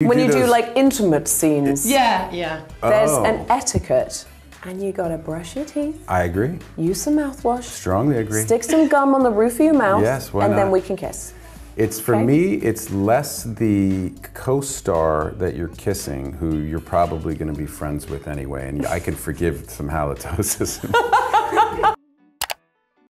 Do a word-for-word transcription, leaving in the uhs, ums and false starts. You when do you those... do like intimate scenes, yeah, yeah, there's oh. an etiquette, and you gotta brush your teeth. I agree. Use some mouthwash. Strongly agree. Stick some gum on the roof of your mouth. Yes, why and not? Then we can kiss. It's for okay. me. It's less the co-star that you're kissing, who you're probably going to be friends with anyway, and I can forgive some halitosis.